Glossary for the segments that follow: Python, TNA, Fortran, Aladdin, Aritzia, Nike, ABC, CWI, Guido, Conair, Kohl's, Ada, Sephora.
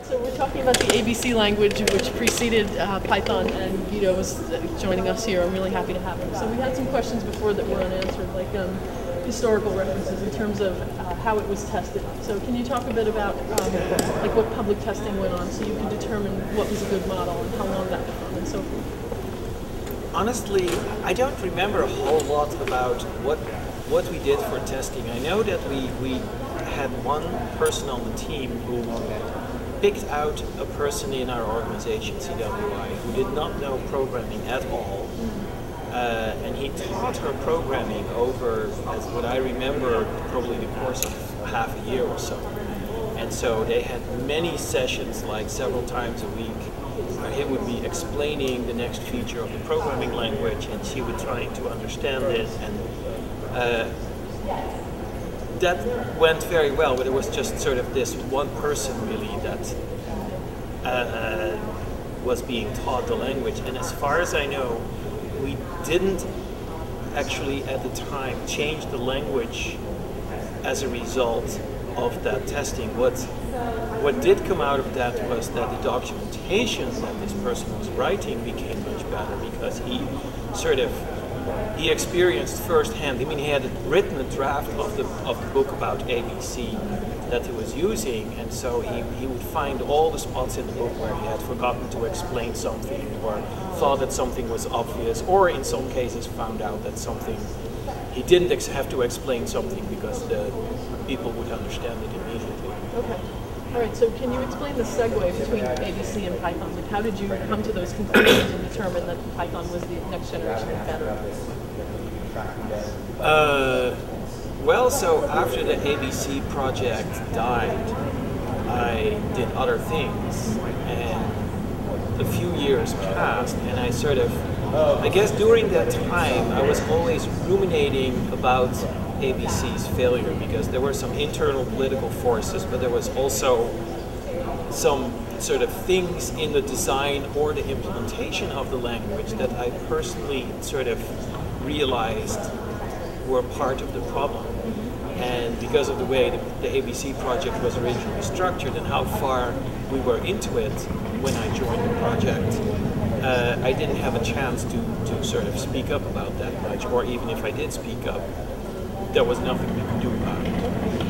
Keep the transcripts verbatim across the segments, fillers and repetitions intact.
Right, so we're talking about the A B C language, which preceded uh, Python, and Guido was joining us here. I'm really happy to have him. So we had some questions before that were unanswered, like um, historical references in terms of uh, how it was tested. So can you talk a bit about um, like what public testing went on, so you could determine what was a good model and how long that went on and so forth? Honestly, I don't remember a whole lot about what what we did for testing. I know that we we had one person on the team who picked out a person in our organization, C W I, who did not know programming at all, uh, and he taught her programming over, as what I remember, probably the course of half a year or so. And so they had many sessions, like several times a week, where he would be explaining the next feature of the programming language, and she would try to understand it. And uh, that went very well, but it was just sort of this one person really that uh, was being taught the language. And as far as I know, we didn't actually at the time change the language as a result of that testing. What, what did come out of that was that the documentation that this person was writing became much better, because he sort of He experienced firsthand. I mean, he had written a draft of the of the book about A B C that he was using, and so he, he would find all the spots in the book where he had forgotten to explain something, or thought that something was obvious, or in some cases found out that something he didn't ex have to explain something because the people would understand it immediately. Okay. All right. So, can you explain the segue between A B C and Python? Like, how did you come to those conclusions and determine that Python was the next generation of better? Uh, well, so after the A B C project died, I did other things, and a few years passed, and I sort of, I guess during that time, I was always ruminating about A B C's failure, because there were some internal political forces, but there was also some sort of things in the design or the implementation of the language that I personally sort of realized were part of the problem. And because of the way the, the A B C project was originally structured and how far we were into it when I joined the project, uh, I didn't have a chance to, to sort of speak up about that much, or even if I did speak up, there was nothing we could do about it.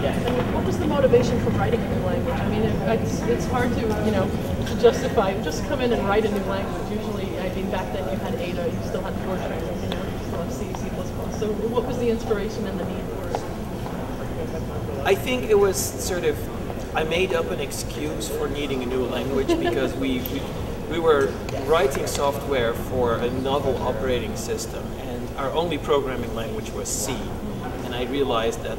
Yeah. And what was the motivation for writing a new language? I mean, it, it's, it's hard to, you know, to justify, just come in and write a new language. Usually, I mean, back then you had Ada, you still had Fortran, you know, you still have C, C plus plus. So what was the inspiration and the need for it? I think it was sort of, I made up an excuse for needing a new language because we, we, we were writing software for a novel operating system, and our only programming language was C. And I realized that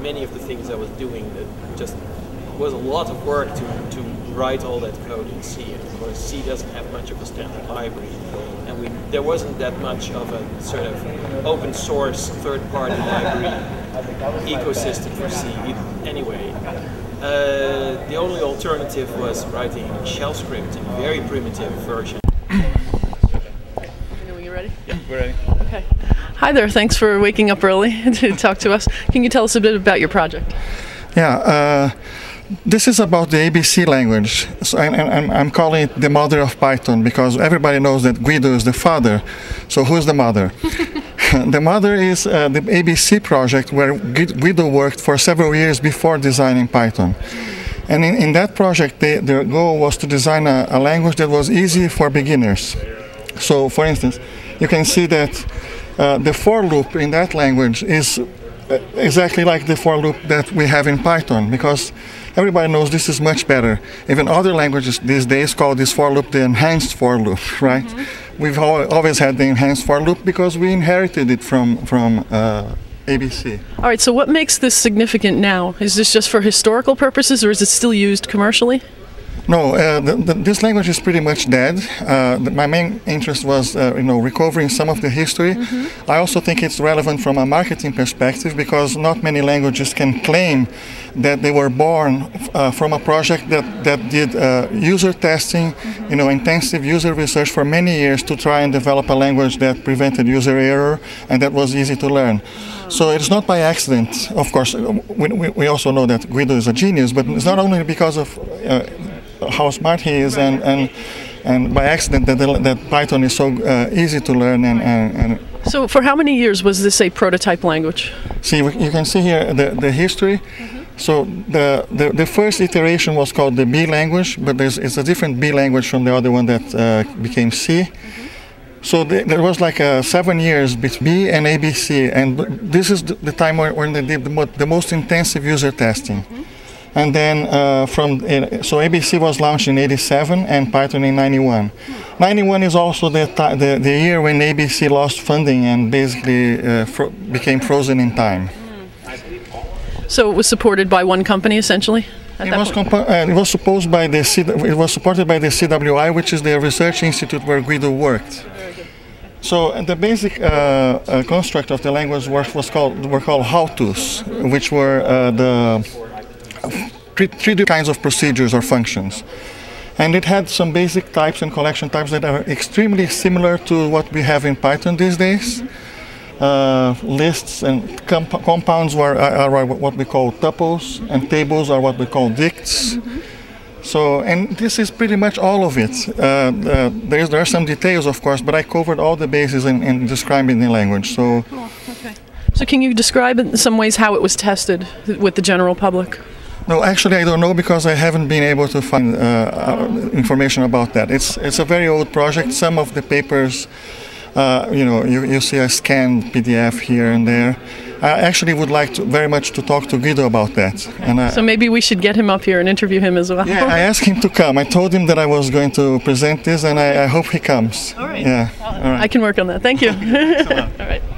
many of the things I was doing, that just was a lot of work to, to write all that code in C. And of course, C doesn't have much of a standard library, and we, there wasn't that much of a sort of open source third-party library ecosystem for C anyway. Uh, the only alternative was writing shell script in a very primitive version. You ready? Yeah, we're ready. Okay. Hi there, thanks for waking up early to talk to us. Can you tell us a bit about your project? Yeah, uh, this is about the A B C language. So I, I, I'm calling it the mother of Python, because everybody knows that Guido is the father. So who's the mother? The mother is uh, the A B C project, where Guido worked for several years before designing Python. And in, in that project, they, their goal was to design a, a language that was easy for beginners. So, for instance, you can see that uh, the for loop in that language is exactly like the for loop that we have in Python, because everybody knows this is much better. Even other languages these days call this for loop the enhanced for loop, right? Mm-hmm. We've al always had the enhanced for loop because we inherited it from, from uh, A B C. All right, so what makes this significant now? Is this just for historical purposes, or is it still used commercially? No, uh, the, the, this language is pretty much dead. Uh, the, my main interest was, uh, you know, recovering some of the history. Mm-hmm. I also think it's relevant from a marketing perspective, because not many languages can claim that they were born uh, from a project that that did uh, user testing, mm-hmm. you know, intensive user research for many years to try and develop a language that prevented user error and that was easy to learn. Mm-hmm. So it's not by accident. Of course, we, we, we also know that Guido is a genius, but mm-hmm. it's not only because of uh, how smart he is, and and and by accident that that Python is so uh, easy to learn and, and, and so for how many years was this a prototype language? See, you can see here the, the history. Mm-hmm. So the, the the first iteration was called the B language, but there's it's a different B language from the other one that uh, became C. Mm-hmm. So the, there was like uh, seven years between B and A B C, and this is the time when they did the most intensive user testing. Mm-hmm. And then uh, from uh, so A B C was launched in eighty-seven and Python in ninety-one. ninety-one is also the, the the year when A B C lost funding and basically uh, fro became frozen in time. So it was supported by one company essentially. At it was uh, it was supposed by the C it was supported by the C W I, which is the research institute where Guido worked. So uh, the basic uh, uh, construct of the language was, was called were called how-tos, which were uh, the Three, three different kinds of procedures or functions, and it had some basic types and collection types that are extremely similar to what we have in Python these days. Mm-hmm. uh, lists and comp compounds were, are, are what we call tuples, and tables are what we call dicts. Mm-hmm. So, and this is pretty much all of it. Uh, uh, there, is, there are some details, of course, but I covered all the bases in, in describing the language. So, cool. Okay. So can you describe in some ways how it was tested with the general public? No, actually I don't know, because I haven't been able to find uh, information about that. It's it's a very old project. Some of the papers, uh, you know, you, you see a scanned P D F here and there. I actually would like to very much to talk to Guido about that. Okay. And I, so maybe we should get him up here and interview him as well. Yeah, I asked him to come. I told him that I was going to present this, and I, I hope he comes. All right. Yeah. All right. I can work on that. Thank you. All right.